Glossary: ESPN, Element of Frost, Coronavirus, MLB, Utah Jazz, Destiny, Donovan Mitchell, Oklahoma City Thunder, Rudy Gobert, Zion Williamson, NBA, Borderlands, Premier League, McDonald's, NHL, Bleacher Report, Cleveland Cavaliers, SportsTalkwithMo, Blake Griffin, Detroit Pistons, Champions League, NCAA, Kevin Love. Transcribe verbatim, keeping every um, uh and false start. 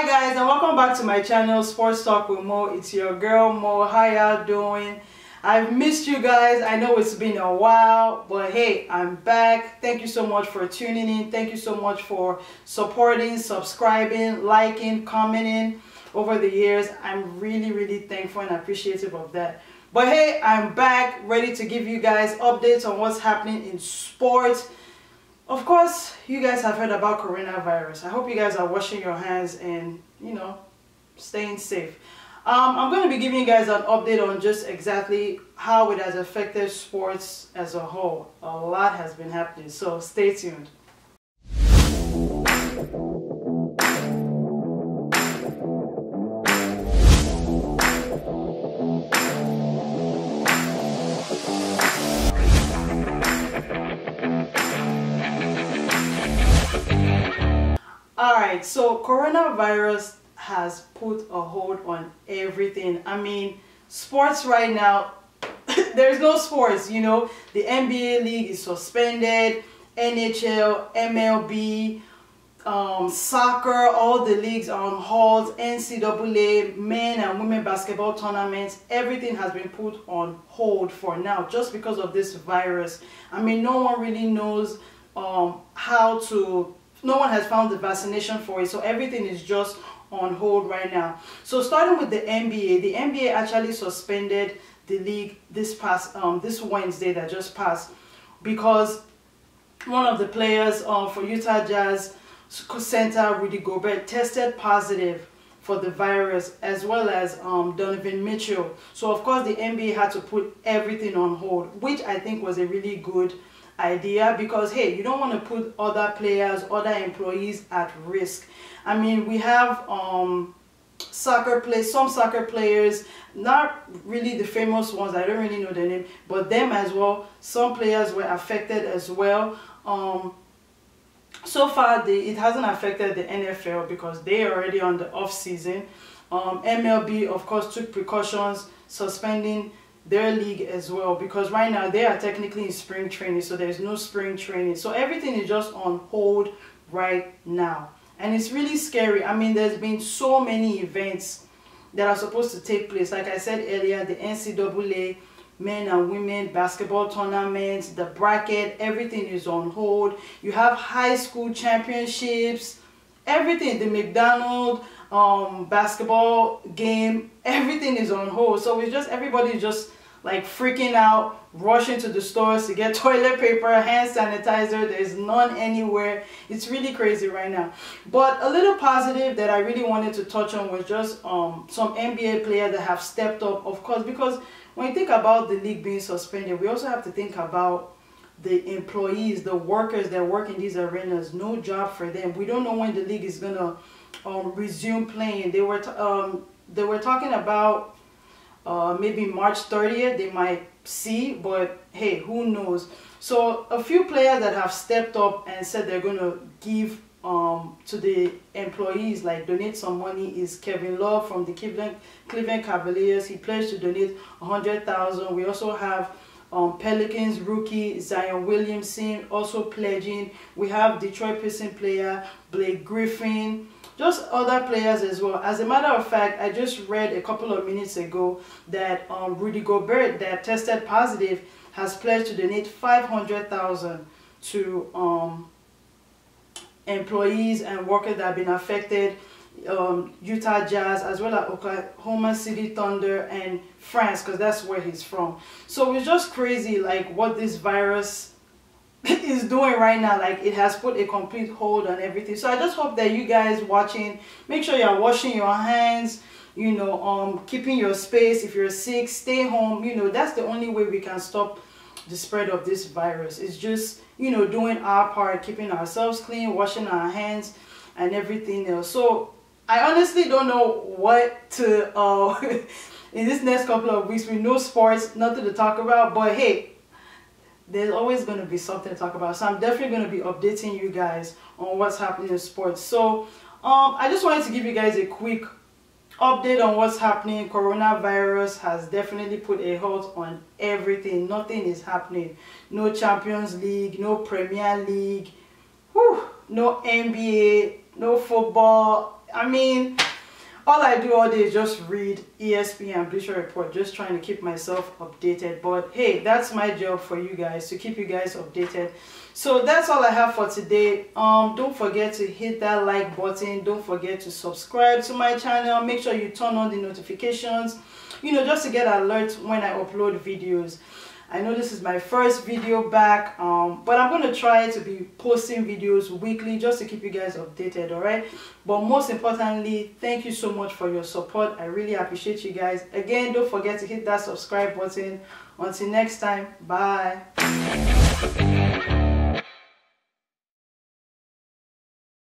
Hi guys, and welcome back to my channel, Sports Talk with Mo. It's your girl Mo. How y'all doing? I've missed you guys. I know it's been a while, but hey, I'm back. Thank you so much for tuning in. Thank you so much for supporting, subscribing, liking, commenting over the years. I'm really, really thankful and appreciative of that. But hey, I'm back, ready to give you guys updates on what's happening in sports. Of course, you guys have heard about coronavirus. I hope you guys are washing your hands and, you know, staying safe. Um, I'm going to be giving you guys an update on just exactly how it has affected sports as a whole. A lot has been happening, so stay tuned. Alright, so coronavirus has put a hold on everything. I mean, sports right now, there's no sports, you know. The N B A league is suspended, N H L, M L B, um, soccer, all the leagues are on hold, N C double A, men and women basketball tournaments, everything has been put on hold for now just because of this virus. I mean, no one really knows um, how to... No one has found the vaccination for it, so everything is just on hold right now. So starting with the N B A, the N B A actually suspended the league this past um, this Wednesday that just passed because one of the players uh, for Utah Jazz center Rudy Gobert tested positive for the virus, as well as um, Donovan Mitchell. So of course the N B A had to put everything on hold, which I think was a really good idea, because hey, you don't want to put other players, other employees at risk. I mean, we have um soccer play some soccer players, not really the famous ones, I don't really know their name, but them as well, some players were affected as well. Um so far the it hasn't affected the N F L because they are already on the off season. um M L B of course took precautions, suspending their league as well, because right now they are technically in spring training, so there's no spring training, so everything is just on hold right now. And it's really scary. I mean, there's been so many events that are supposed to take place. Like I said earlier, the N C double A men and women basketball tournaments, the bracket, everything is on hold. You have high school championships, everything, the McDonald's um basketball game, everything is on hold. So it's just everybody just like freaking out, rushing to the stores to get toilet paper, hand sanitizer. There's none anywhere. It's really crazy right now. But a little positive that I really wanted to touch on was just um some N B A players that have stepped up, of course, because when you think about the league being suspended, we also have to think about the employees, the workers that work in these arenas. No job for them. We don't know when the league is gonna um, resume playing. They were t um, they were talking about uh, maybe March thirtieth they might see, but hey, who knows? So a few players that have stepped up and said they're gonna give um, to the employees, like donate some money, is Kevin Love from the Cleveland Cleveland Cavaliers. He pledged to donate one hundred thousand. We also have Um, Pelicans rookie Zion Williamson also pledging. We have Detroit Pistons player Blake Griffin, just other players as well. As a matter of fact, I just read a couple of minutes ago that um, Rudy Gobert, that tested positive, has pledged to donate five hundred thousand dollars to um, employees and workers that have been affected. Um, Utah Jazz, as well as Oklahoma City Thunder and France, because that's where he's from. So it's just crazy like what this virus is doing right now. Like, it has put a complete hold on everything. So I just hope that you guys watching, make sure you're washing your hands, you know, um, keeping your space. If you're sick, stay home. You know, that's the only way we can stop the spread of this virus. It's just, you know, doing our part, keeping ourselves clean, washing our hands and everything else. So I honestly don't know what to, uh, in this next couple of weeks, with no sports, nothing to talk about, but hey, there's always going to be something to talk about. So I'm definitely going to be updating you guys on what's happening in sports. So um, I just wanted to give you guys a quick update on what's happening. Coronavirus has definitely put a halt on everything. Nothing is happening. No Champions League, no Premier League, whew, no N B A, no football. I mean, all I do all day is just read E S P N, Bleacher Report, just trying to keep myself updated. But hey, that's my job for you guys, to keep you guys updated. So that's all I have for today. Um, don't forget to hit that like button. Don't forget to subscribe to my channel. Make sure you turn on the notifications, you know, just to get alerts when I upload videos. I know this is my first video back, um, but I'm going to try to be posting videos weekly just to keep you guys updated, alright? But most importantly, thank you so much for your support. I really appreciate you guys. Again, don't forget to hit that subscribe button. Until next time, bye.